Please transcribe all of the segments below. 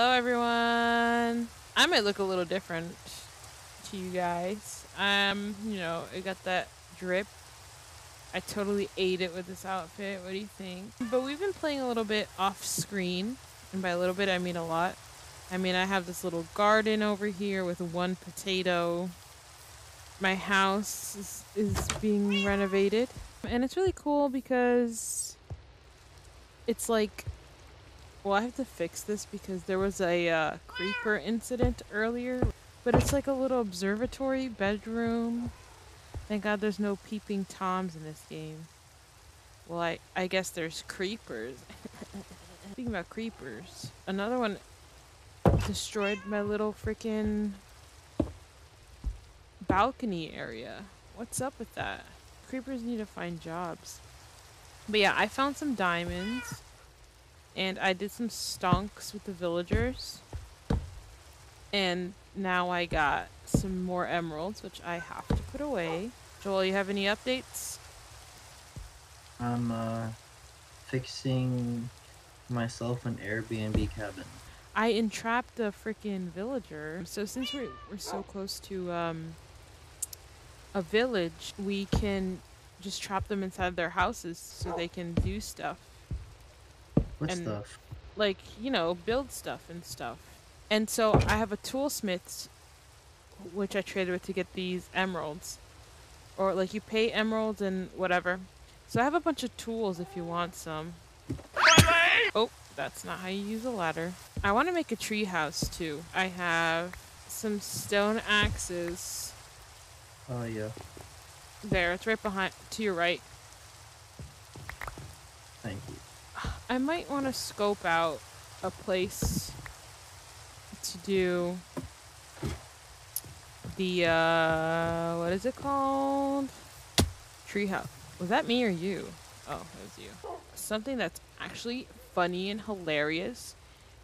Hello everyone. I might look a little different to you guys. You know, I got that drip. I totally ate it with this outfit. What do you think? But we've been playing a little bit off screen, and by a little bit I mean a lot. I mean, I have this little garden over here with one potato. My house is being renovated, and it's really cool because it's like, well, I have to fix this because there was a creeper incident earlier, but it's like a little observatory bedroom. Thank God there's no peeping toms in this game. Well, I guess there's creepers. Speaking about creepers, another one destroyed my little freaking balcony area. What's up with that? Creepers need to find jobs. But yeah, I found some diamonds, and I did some stonks with the villagers, and now I got some more emeralds, which I have to put away. Joel, you have any updates? I'm fixing myself an Airbnb cabin. I entrapped a freaking villager. So since we're so close to a village, we can just trap them inside their houses so they can do stuff. What stuff? Like, you know, build stuff and stuff. And so I have a toolsmith, which I traded with to get these emeralds. Or like you pay emeralds and whatever. So I have a bunch of tools if you want some. Oh, that's not how you use a ladder. I want to make a tree house too. I have some stone axes. Oh yeah. There, it's right behind, to your right. Thank you. I might want to scope out a place to do the, what is it called? Treehouse. Was that me or you? Oh, it was you. Something that's actually funny and hilarious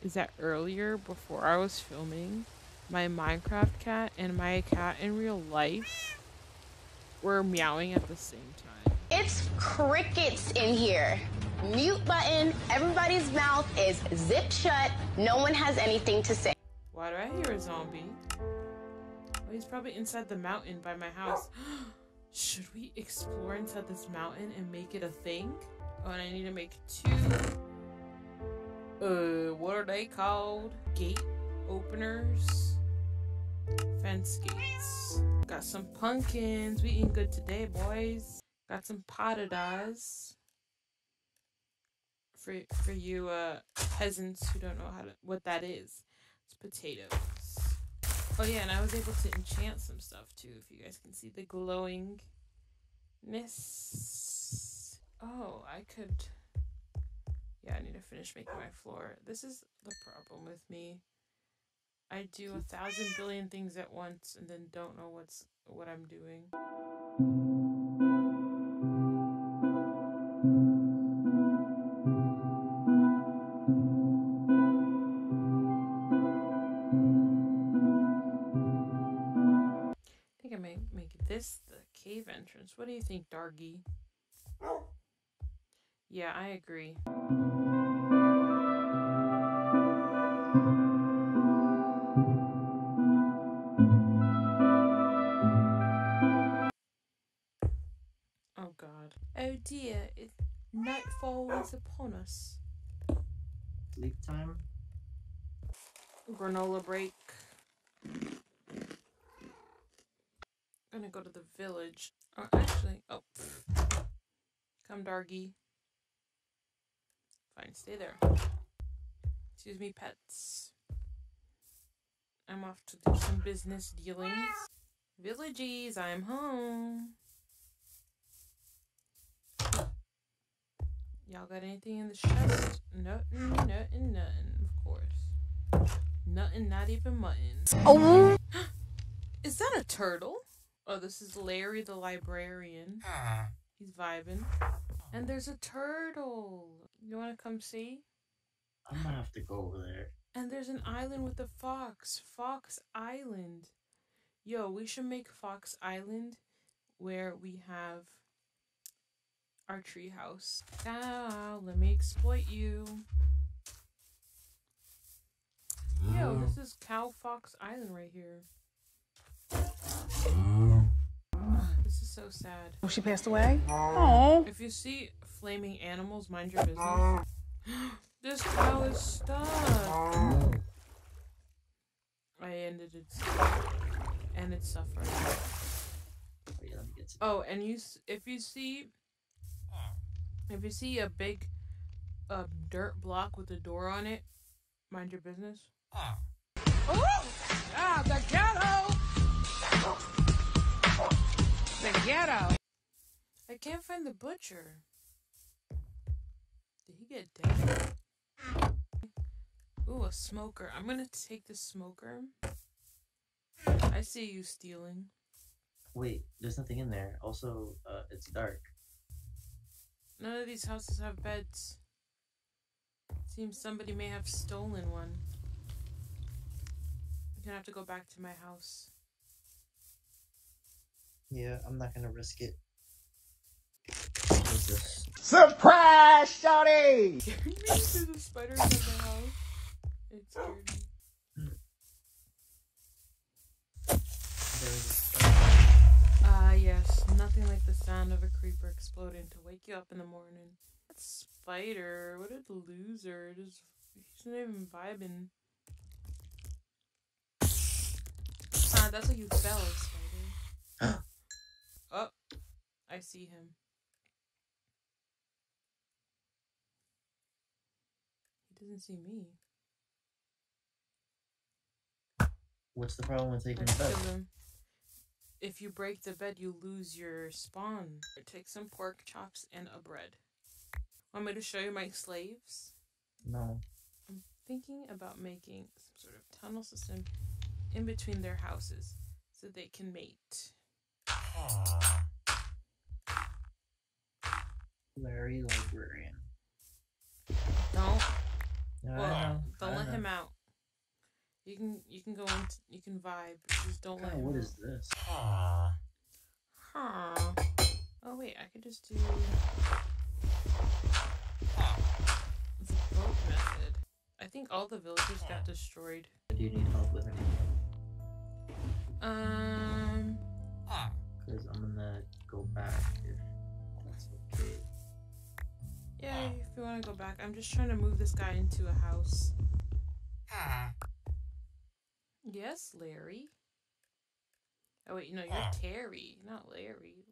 is that earlier, before I was filming, my Minecraft cat and my cat in real life were meowing at the same time. It's crickets in here. Mute button, everybody's mouth is zipped shut, no one has anything to say. Why do I hear a zombie? Well, he's probably inside the mountain by my house. Should we explore inside this mountain and make it a thing? Oh, and I need to make two, what are they called? Gate openers? Fence gates. Got some pumpkins, we eating good today, boys. Got some potadas. For you peasants who don't know what that is, it's potatoes. Oh yeah, and I was able to enchant some stuff too, if you guys can see the glowingness. Oh, I could, yeah, I need to finish making my floor. This is the problem with me. I do 1,000 billion things at once and then don't know what I'm doing. This the cave entrance. What do you think, Dargy? Yeah, I agree. Oh God. Oh dear, nightfall is upon us. Sleep time. Granola break. I'm gonna go to the village. Oh, actually, oh. Come, Dargy. Fine, stay there. Excuse me, pets. I'm off to do some business dealings. Villagies, I'm home. Y'all got anything in the chest? Nothing, nothing, nothing, of course. Nothing, not even mutton. Oh! Is that a turtle? Oh, this is Larry the librarian. He's vibing. And there's a turtle. You want to come see? I'm gonna have to go over there. And there's an island with a fox. Fox Island. Yo, we should make Fox Island where we have our treehouse. Now, let me exploit you. is Cow Fox Island right here. This is so sad. Oh, she passed away? Oh. If you see flaming animals, mind your business. This cow is stuck. I ended its and its suffering. Oh, and if you see a big dirt block with a door on it, mind your business. Oh, ah, the ghetto! The ghetto! I can't find the butcher. Did he get dead? Ooh, a smoker. I'm gonna take the smoker. I see you stealing. Wait, there's nothing in there. Also, it's dark. None of these houses have beds. Seems somebody may have stolen one. I'm gonna have to go back to my house. Yeah, I'm not gonna risk it. Surprise, shawty! There's a spider in my house. It scared me. Ah, yes. Nothing like the sound of a creeper exploding to wake you up in the morning. That spider, what a loser. Just, he's not even vibing. Ah, that's how you fell, spider. Oh, I see him. He doesn't see me. What's the problem with taking the bed? If you break the bed, you lose your spawn. Take some pork chops and a bread. Want me to show you my slaves? No. I'm thinking about making some sort of tunnel system in between their houses so they can mate. Aww. Larry Librarian. Don't. Well, don't let him out. You can go in, you can vibe. Just don't let him. What is this? Aww. Huh. Oh wait, I could just do the boat method. I think all the villagers got destroyed. Do you need help with anything? Because I'm gonna go back if that's okay. Yeah, if you wanna go back. I'm just trying to move this guy into a house. Yes, Larry. Oh wait, no, you're Terry, not Larry.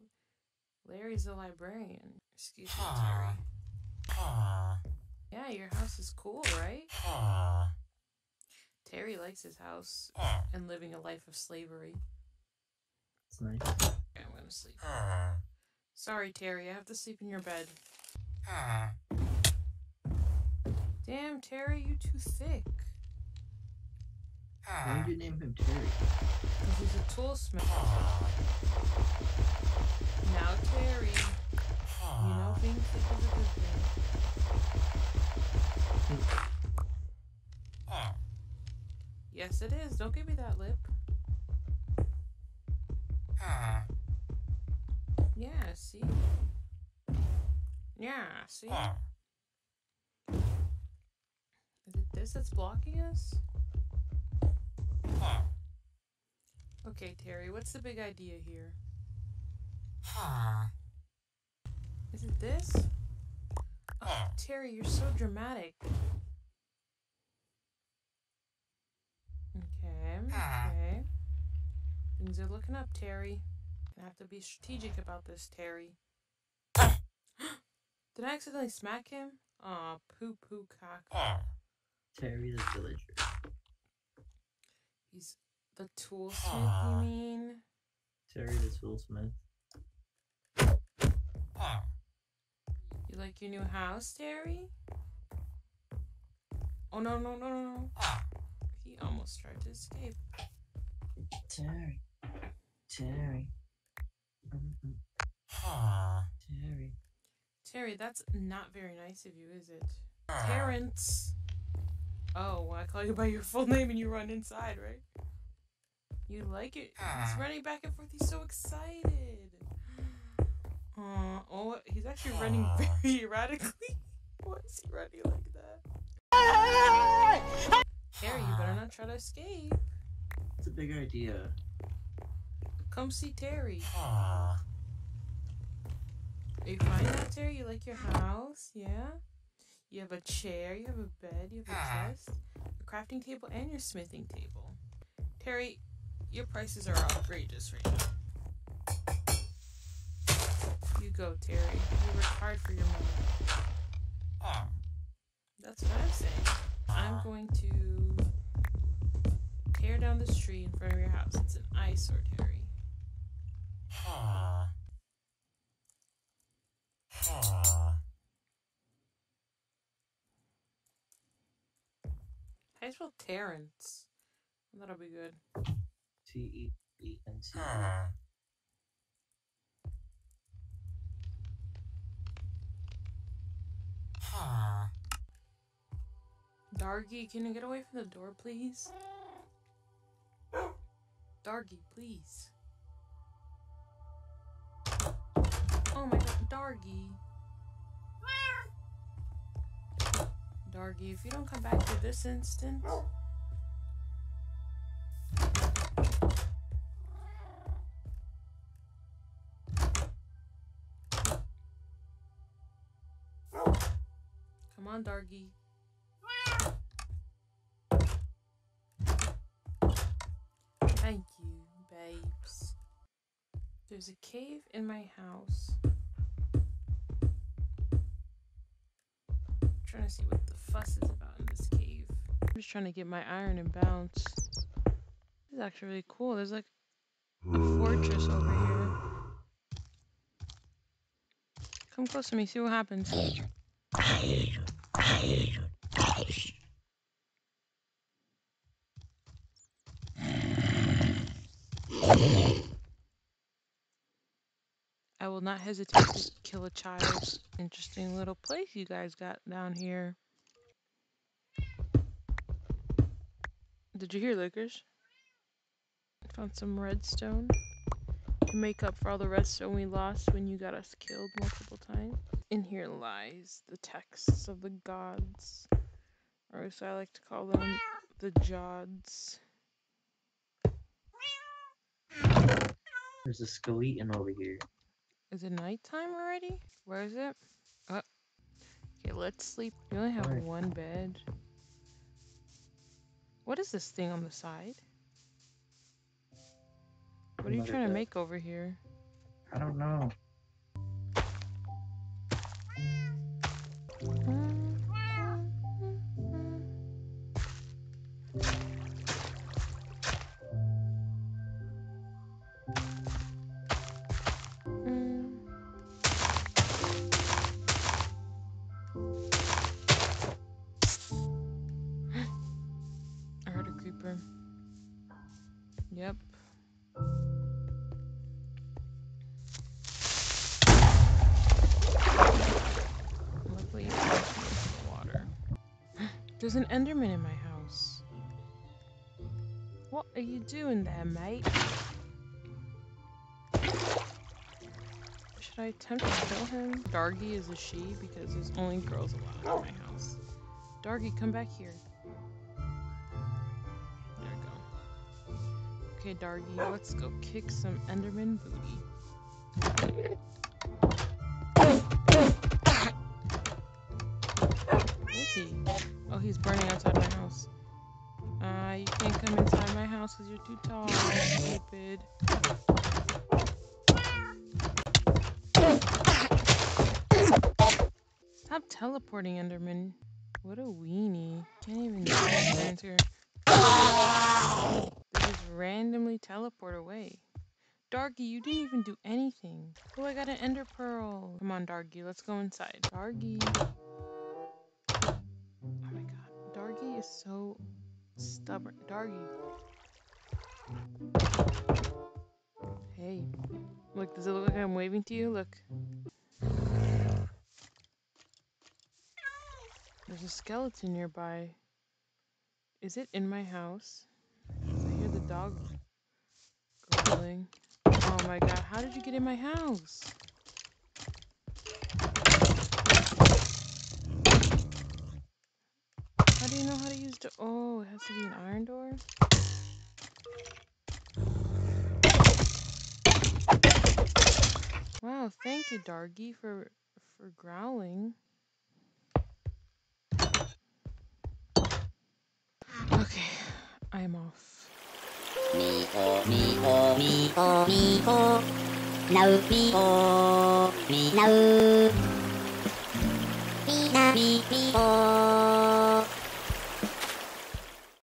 Larry's a librarian. Excuse me, Terry. Yeah, your house is cool, right? Terry likes his house and living a life of slavery. It's nice. Okay, I'm gonna sleep. Sorry, Terry, I have to sleep in your bed. Damn, Terry, you too thick. Why did you name him Terry? Because he's a tool smith. Now Terry. You know, being thick is a good thing. Yes, it is. Don't give me that lip. Yeah, see? Yeah, see? Is it this that's blocking us? Okay, Terry, what's the big idea here? Is it this? Oh, Terry, you're so dramatic. Okay, okay. Things are looking up, Terry. Gonna have to be strategic about this, Terry. Did I accidentally smack him? Aw, poo poo cock. Terry the villager. He's the toolsmith, you mean? Terry the toolsmith. You like your new house, Terry? Oh no no no no! He almost tried to escape. Terry, Terry, Terry, Terry. That's not very nice of you, is it, Terrence? Oh, well, I call you by your full name and you run inside, right? You like it? He's running back and forth. He's so excited. Oh, he's actually running very erratically. Why is he running like that? Terry, you better not try to escape. That's a big idea. Come see Terry. Aww. Are you fine now, Terry? You like your house? Yeah? You have a chair, you have a bed, you have a chest, a crafting table, and your smithing table. Terry, your prices are outrageous right now. You go, Terry. You worked hard for your money. That's what I'm saying. I'm going to tear down this tree in front of your house. It's an eyesore, Terry. I spell Terrence. That'll be good. T-E-E-N-C. Dargy, can you get away from the door, please? Dargy, please. Oh my god, Dargy. Dargy, if you don't come back to this instant... Come on, Dargy. Thank you, babes. There's a cave in my house. I'm trying to see what the fuss is about in this cave. I'm just trying to get my iron and bounce. This is actually really cool. There's like a fortress over here. Come close to me, see what happens. I will not hesitate to kill a child. Interesting little place you guys got down here. Did you hear, Lickers? I found some redstone to make up for all the redstone we lost when you got us killed multiple times. In here lies the texts of the gods, or as I like to call them, the Jods. There's a skeleton over here. Is it nighttime already? Where is it? Oh. Okay, let's sleep. We only have one bed. What is this thing on the side? What are you trying to make over here? I don't know. I heard a creeper. Yep. Luckily, water. There's an Enderman in my house. What are you doing there, mate? Should I attempt to kill him? Dargy is a she because there's only girls allowed in my house. Dargy, come back here. There we go. Okay, Dargy, let's go kick some Enderman booty. Where is he? Oh, he's burning outside my house. You can't come inside my house because you're too tall. Stupid. Stop teleporting, Enderman. What a weenie. Can't even get my hands here. They just randomly teleport away. Dargy, you didn't even do anything. Oh, I got an ender pearl. Come on, Dargy, let's go inside. Dargy. Oh my god. Dargy is so stubborn. Dargy. Hey. Look, does it look like I'm waving to you? Look. There's a skeleton nearby. Is it in my house? I hear the dog growling. Oh my god, how did you get in my house? How did Do you know how to use the... Oh, it has to be an iron door? Wow, thank you, Dargy, for growling. Okay, I'm off. Me oh. No, me oh, me no. Me na me oh.